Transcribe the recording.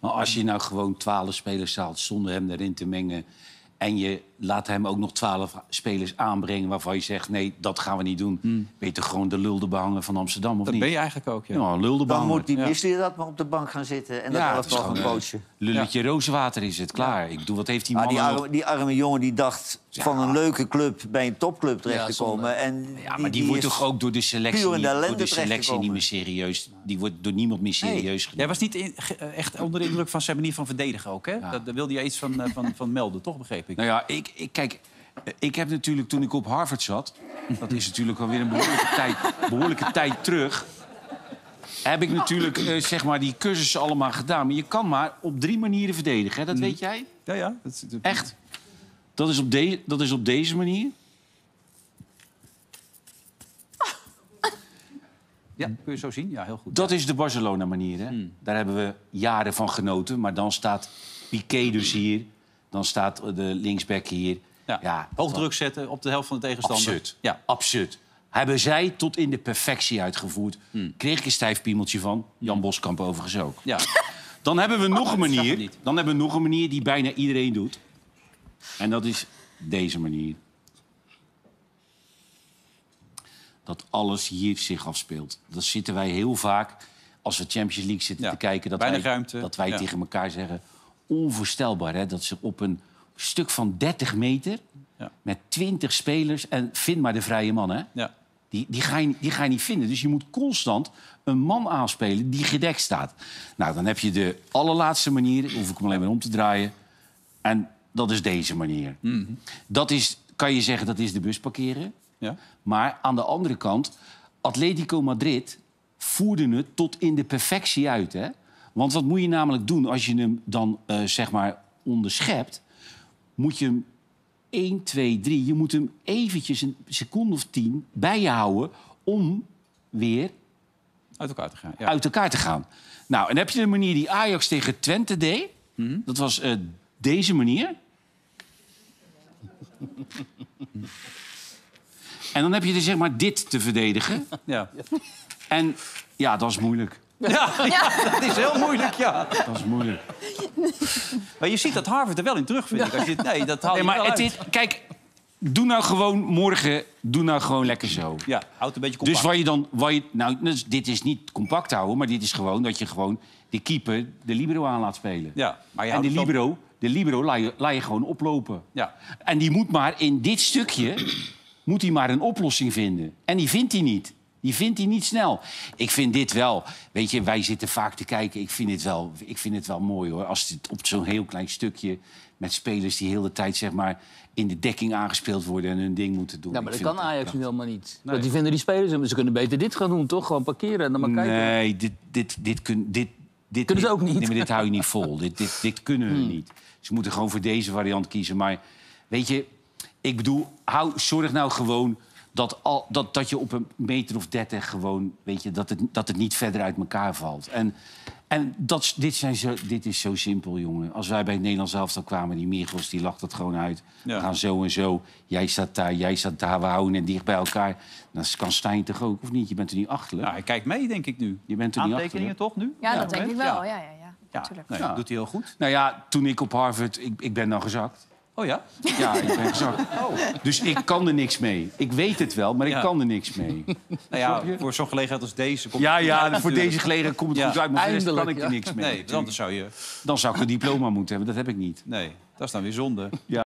Maar als je nou gewoon 12 spelers haalt zonder hem erin te mengen... en je laat hem ook nog 12 spelers aanbrengen waarvan je zegt... nee, dat gaan we niet doen. Mm. Beter gewoon de luldebehanger van Amsterdam, of dat niet? Dat ben je eigenlijk ook, ja. Nou, luldebehanger. Dan moet die missie dat maar op de bank gaan zitten. En dan dat nog een bootje. Lulletje rozenwater is het, klaar. Ja. Ik bedoel, wat heeft die man... die arme jongen die dacht van een leuke club bij een topclub terecht te komen. En die wordt toch ook door de selectie, niet meer serieus... die wordt door niemand meer serieus genomen. Jij was niet echt onder de indruk van zijn manier van verdedigen ook, hè? Ja. Daar wilde je iets van melden, toch, begreep ik? Nou ja, ik heb natuurlijk, toen ik op Harvard zat... dat is natuurlijk alweer een behoorlijke tijd terug... heb ik natuurlijk zeg maar die cursussen allemaal gedaan. Maar je kan maar op 3 manieren verdedigen, hè? Dat weet jij? Ja, ja. Echt. Dat is op deze manier. Ja, kun je zo zien? Ja, heel goed. Dat is de Barcelona-manier, hè? Mm. Daar hebben we jaren van genoten. Maar dan staat Piqué dus hier... Dan staat de linksback hier. Ja. Ja, hoog druk zetten op de helft van de tegenstander. Absurd. Ja. Absurd. Hebben zij tot in de perfectie uitgevoerd. Kreeg ik een stijf piemeltje van. Jan Boskamp overigens ook. Ja. Dan hebben we nog een manier. Dan hebben we nog een manier die bijna iedereen doet. En dat is deze manier. Dat alles hier zich afspeelt. Dat zitten wij heel vaak, als we Champions League zitten te kijken... dat wij tegen elkaar zeggen... Onvoorstelbaar, hè? Dat ze op een stuk van 30 meter met 20 spelers... en vind maar de vrije man, hè? Ja. Die ga je niet vinden. Dus je moet constant een man aanspelen die gedekt staat. Nou, dan heb je de allerlaatste manier. Hoef ik hem alleen maar om te draaien. En dat is deze manier. Mm-hmm. Dat is, kan je zeggen, dat is de bus parkeren. Ja. Maar aan de andere kant, Atletico Madrid voerde het tot in de perfectie uit, hè? Want wat moet je namelijk doen als je hem dan, zeg maar, onderschept? Moet je hem 1, 2, 3... Je moet hem eventjes een seconde of 10 bij je houden... om weer uit elkaar te gaan. Ja. Uit elkaar te gaan. Nou, en heb je de manier die Ajax tegen Twente deed? Mm-hmm. Dat was deze manier. En dan heb je er, zeg maar, dit te verdedigen. Ja. En ja, dat is moeilijk. Ja, ja, dat is heel moeilijk, ja. Dat is moeilijk. Maar je ziet dat Harvard er wel in terug, vind ik. Als je, dat haal je maar wel uit. Kijk, doe nou gewoon morgen, doe nou gewoon lekker zo. Ja, houd een beetje compact. Dus dit is niet compact houden, maar dit is gewoon dat je gewoon de keeper de libero aan laat spelen. Ja, maar je en de libero laat je gewoon oplopen. Ja. En die moet maar in dit stukje moet hij maar een oplossing vinden. En die vindt hij niet. Die vindt hij niet snel. Ik vind dit wel... Weet je, wij zitten vaak te kijken. Ik vind het wel mooi, hoor. Als het op zo'n heel klein stukje... met spelers die heel de tijd, zeg maar... in de dekking aangespeeld worden en hun ding moeten doen. Ja, maar dat kan Ajax nu helemaal niet. Nee. Want die vinden die spelers... Ze kunnen beter dit gaan doen, toch? Gewoon parkeren en dan maar kijken. Nee, dit kunnen ze ook niet. Nee, maar dit hou je niet vol. Dit kunnen hun niet. Ze moeten gewoon voor deze variant kiezen. Maar weet je, ik bedoel... zorg nou gewoon... Dat je op een meter of 30 gewoon, weet je, dat het niet verder uit elkaar valt. Dit is zo simpel, jongen. Als wij bij het Nederlands elftal kwamen, die Miergels, die lag dat gewoon uit. Ja. We gaan zo en zo. Jij staat daar, we houden en dicht bij elkaar. Dat kan Stein toch ook, of niet? Je bent er niet achterlijk. Nou, hij kijkt mee, denk ik nu. Je bent er niet achterlijk. Aantekeningen toch nu? Ja, dat denk ik wel. Ja. Natuurlijk. Nee, dat doet hij heel goed. Nou ja, toen ik op Harvard... Ik ben dan gezakt. Oh ja? Ja, ik ben gezakt. Oh. Dus ik kan er niks mee. Ik weet het wel, maar ik kan er niks mee. Nou ja, voor zo'n gelegenheid als deze... Komt voor deze gelegenheid komt het goed uit. Maar voor de rest kan ik er niks mee. Nee, dan zou ik een diploma moeten hebben. Dat heb ik niet. Nee, dat is dan weer zonde. Ja.